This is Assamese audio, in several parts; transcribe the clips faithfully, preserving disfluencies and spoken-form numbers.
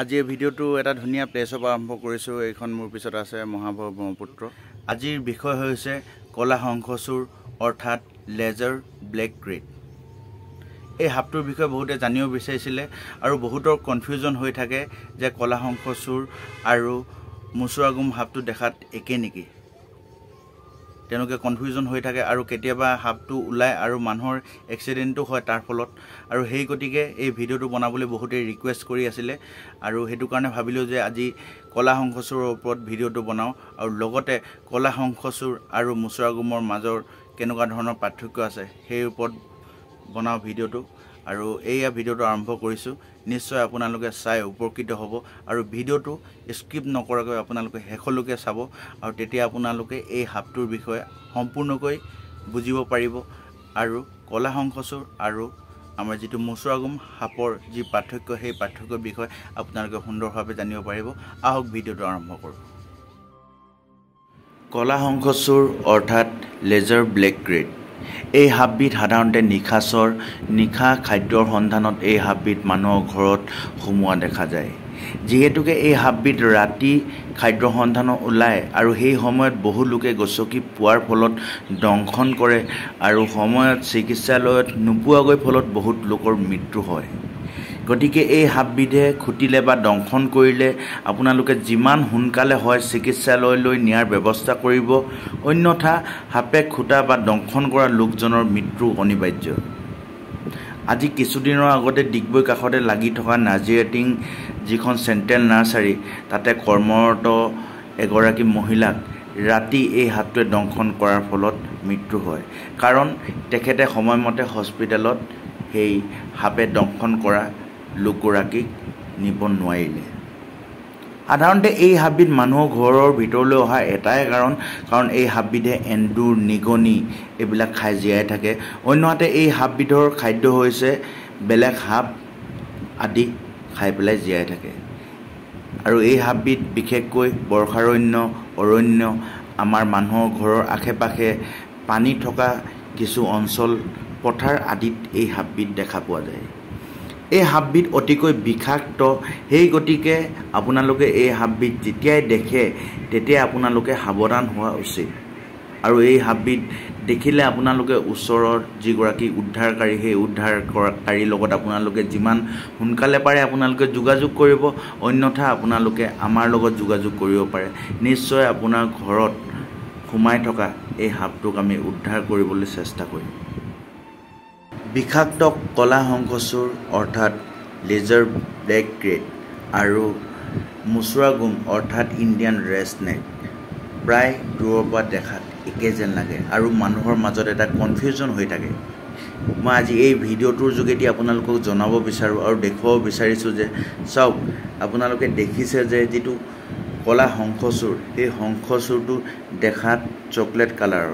আজিৰ ভিডিওটো এটা ধুনীয়া প্লেছৰ পৰা আৰম্ভ কৰিছো। এইখন মোৰ পিছত আছে মহাভৱ ব্ৰহ্মপুত্ৰ। আজিৰ বিষয় হৈছে কলা শংখচূড় অৰ্থাৎ লেজাৰ ব্লেক গ্ৰেট। এই সাপটোৰ বিষয়ে বহুতে জানিব বিচাৰিছিলে আৰু বহুতৰ কনফিউজন হৈ থাকে যে কলা শংখচূড় আৰু মুচুৰাগুম সাপটো দেখাত একে নেকি। তেনকে কনফিউজন হৈ থাকে আৰু কেতিয়াবা হাবটো উলাই আৰু মানুহৰ এক্সিডেন্টও হয় তাৰ ফলত। আৰু হেই গতিকে এই ভিডিওটো বনাবলৈ বহুতে ৰিকুৱেষ্ট কৰি আছিলে আৰু হেতু কাৰণে ভাবিলো যে আজি কলা শংখচূড়ৰ ওপৰত ভিডিওটো বনাও আৰু লগতে কলা শংখচূড় আৰু মুচুৰাগুমৰ মাজৰ কেনেকুৱা ধৰণৰ পাৰ্থক্য আছে সেই ওপৰত বনাও ভিডিওটো। আৰু এইয়া ভিডিওটো আৰম্ভ কৰিছো, নিশ্চয় আপোনালোকে চাই উপকৃত হ'ব আৰু ভিডিওটো স্কিপ নকৰাকৈ আপোনালোকে হেখলকে চাব আৰু তেতিয়া আপোনালোকে এই হাপটোৰ বিষয়ে সম্পূৰ্ণকৈ বুজিব পাৰিব আৰু কলা শংখচূড় আৰু আমাৰ যেটো মুচুৰাগুম হাপৰ যি পাৰ্থক্য সেই পাৰ্থক্যৰ বিষয়ে আপোনালোকে সুন্দৰভাৱে জানিব পাৰিব। আহক ভিডিওটো আৰম্ভ কৰোঁ। কলা শংখচূড় অৰ্থাৎ লেজাৰ ব্লেক গ্ৰেট। এই হাববিধ সাধাৰণতে নিশাচৰ, নিশা খাদ্যৰ সন্ধানত এই হাববিধ মানুহৰ ঘৰত সোমোৱা দেখা যায়। যিহেতুকে এই হাববিধ ৰাতি খাদ্য সন্ধানত ওলায় আৰু সেই সময়ত বহু লোকে গচকি পোৱাৰ ফলত দংশন কৰে আৰু সময়ত চিকিৎসালয়ত নোপোৱাকৈ ফলত বহুত লোকৰ মৃত্যু হয়। গতিকে এই সাপবিধে খুটিলে বা দংশন কৰিলে আপোনালোকে যিমান সোনকালে হয় চিকিৎসালয়লৈ নিয়াৰ ব্যৱস্থা কৰিব, অন্যথা সাপে খুটা বা দংশন কৰা লোকজনৰ মৃত্যু অনিবাৰ্য। আজি কিছুদিনৰ আগতে ডিগবৈ কাষতে লাগি থকা নাজিৰাটিং যিখন চেণ্ট্ৰেল নাৰ্চাৰী তাতে কৰ্মৰত এগৰাকী মহিলাক ৰাতি এই সাপটোৱে দংশন কৰাৰ ফলত মৃত্যু হয়, কাৰণ তেখেতে সময়মতে হস্পিটেলত সেই সাপে দংশন কৰা লোকগৰাকীক নিব নোৱাৰিলে। সাধাৰণতে এই হাববিধ মানুহৰ ঘৰৰ ভিতৰলৈ অহা এটাই কাৰণ, কাৰণ এই হাববিধে এন্দুৰ, নিগনি এইবিলাক খাই জীয়াই থাকে। অন্যহাতে এই হাববিধৰ খাদ্য হৈছে বেলেগ সাপ আদি খাই পেলাই জীয়াই থাকে। আৰু এই হাববিধ বিশেষকৈ বৰ্ষাৰণ্য, অৰণ্য, আমাৰ মানুহৰ ঘৰৰ আশে পাশে পানী থকা কিছু অঞ্চল, পথাৰ আদিত এই সাপবিধ দেখা পোৱা যায়। এই সাপবিধ অতিকৈ বিষাক্ত, সেই গতিকে আপোনালোকে এই সাপবিধ যেতিয়াই দেখে তেতিয়া আপোনালোকে সাৱধান হোৱা উচিত। আৰু এই সাপবিধ দেখিলে আপোনালোকে ওচৰৰ যিগৰাকী উদ্ধাৰকাৰী সেই উদ্ধাৰকাৰীৰ লগত আপোনালোকে যিমান সোনকালে পাৰে আপোনালোকে যোগাযোগ কৰিব, অন্যথা আপোনালোকে আমাৰ লগত যোগাযোগ কৰিব পাৰে। নিশ্চয় আপোনাৰ ঘৰত সোমাই থকা এই সাপটোক আমি উদ্ধাৰ কৰিবলৈ চেষ্টা কৰিম। বিষাক্ত কলা শংখচূড় অৰ্থাৎ লেজাৰ ব্লেক গ্ৰেট আৰু মুচুৰাগুম অৰ্থাৎ ইণ্ডিয়ান ৰেড স্নেক প্ৰায় দূৰৰ পৰা দেখাত একে যেন লাগে আৰু মানুহৰ মাজত এটা কনফিউজন হৈ থাকে। মই আজি এই ভিডিঅ'টোৰ যোগেদি আপোনালোকক জনাব বিচাৰোঁ আৰু দেখুৱাব বিচাৰিছোঁ যে চাওক, আপোনালোকে দেখিছে যে যিটো কলা শংখচূড় সেই শংখচূড়টো দেখাত চকলেট কালাৰৰ,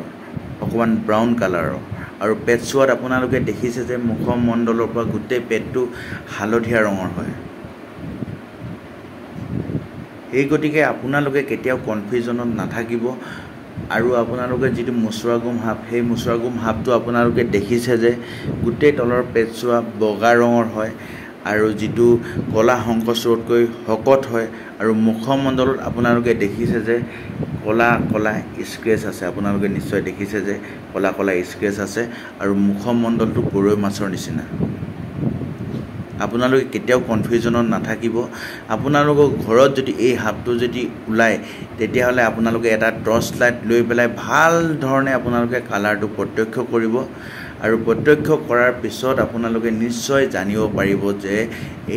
অকণমান ব্ৰাউন কালাৰৰ আৰু পেটচোৱাত আপোনালোকে দেখিছে যে মুখমণ্ডলৰ পৰা গোটেই পেটটো হালধীয়া ৰঙৰ হয়। সেই গতিকে আপোনালোকে কেতিয়াও কনফিউজনত নাথাকিব। আৰু আপোনালোকে যিটো মুচুৰাগুম সাপ সেই মুচুৰাগুম সাপটো আপোনালোকে দেখিছে যে গোটেই তলৰ পেটচোৱা বগা ৰঙৰ হয় আৰু যিটো কলা শংখচূড়তকৈ শকত হয় আৰু মুখমণ্ডলত আপোনালোকে দেখিছে যে কলা কলা স্ক্ৰেচ আছে। আপোনালোকে নিশ্চয় দেখিছে যে কলা কলা স্ক্ৰেচ আছে আৰু মুখমণ্ডলটো গৰৈ মাছৰ নিচিনা। আপোনালোকে কেতিয়াও কনফিউজনত নাথাকিব। আপোনালোকৰ ঘৰত যদি এই সাপটো যদি ওলায় তেতিয়াহ'লে আপোনালোকে এটা টৰ্চ লাইট লৈ পেলাই ভাল ধৰণে আপোনালোকে কালাৰটো প্ৰত্যক্ষ কৰিব আৰু প্ৰত্যক্ষ কৰাৰ পিছত আপোনালোকে নিশ্চয় জানিব পাৰিব যে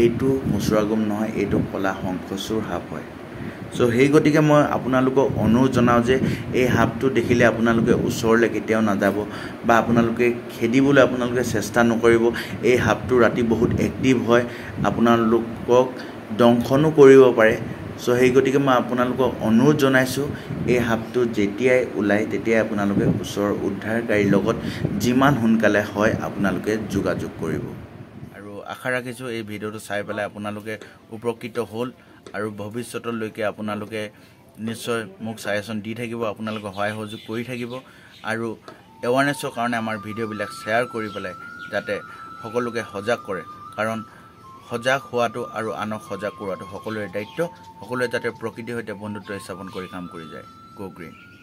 এইটো মুচুৰাগুম নহয়, এইটো কলা শংখচূড় সাপ হয়। চ' সেই গতিকে মই আপোনালোকক অনুৰোধ জনাওঁ যে এই সাপটো দেখিলে আপোনালোকে ওচৰলৈ কেতিয়াও নাযাব বা আপোনালোকে খেদিবলৈ আপোনালোকে চেষ্টা নকৰিব। এই সাপটো ৰাতি বহুত এক্টিভ হয়, আপোনালোকক দংশনো কৰিব পাৰে। চ' সেই গতিকে মই আপোনালোকক অনুৰোধ জনাইছোঁ, এই সাপটো যেতিয়াই ওলায় তেতিয়াই আপোনালোকে ওচৰৰ উদ্ধাৰকাৰীৰ লগত যিমান সোনকালে হয় আপোনালোকে যোগাযোগ কৰিব। আৰু আশা ৰাখিছোঁ এই ভিডিঅ'টো চাই পেলাই আপোনালোকে উপকৃত হ'ল আৰু ভৱিষ্যতলৈকে আপোনালোকে নিশ্চয় মোক ছাজেশ্যন দি থাকিব, আপোনালোকে সহায় সহযোগ কৰি থাকিব আৰু এৱাৰনেছৰ কাৰণে আমাৰ ভিডিঅ'বিলাক শ্বেয়াৰ কৰি পেলাই যাতে সকলোকে সজাগ কৰে, কাৰণ সজাগ হোৱাটো আৰু আনক সজাগ কৰাটো সকলোৰে দায়িত্ব সকলোৱে যাতে প্ৰকৃতি হৈতে বন্ধুত্ব স্থাপন কৰি কাম কৰি যায়। Go green.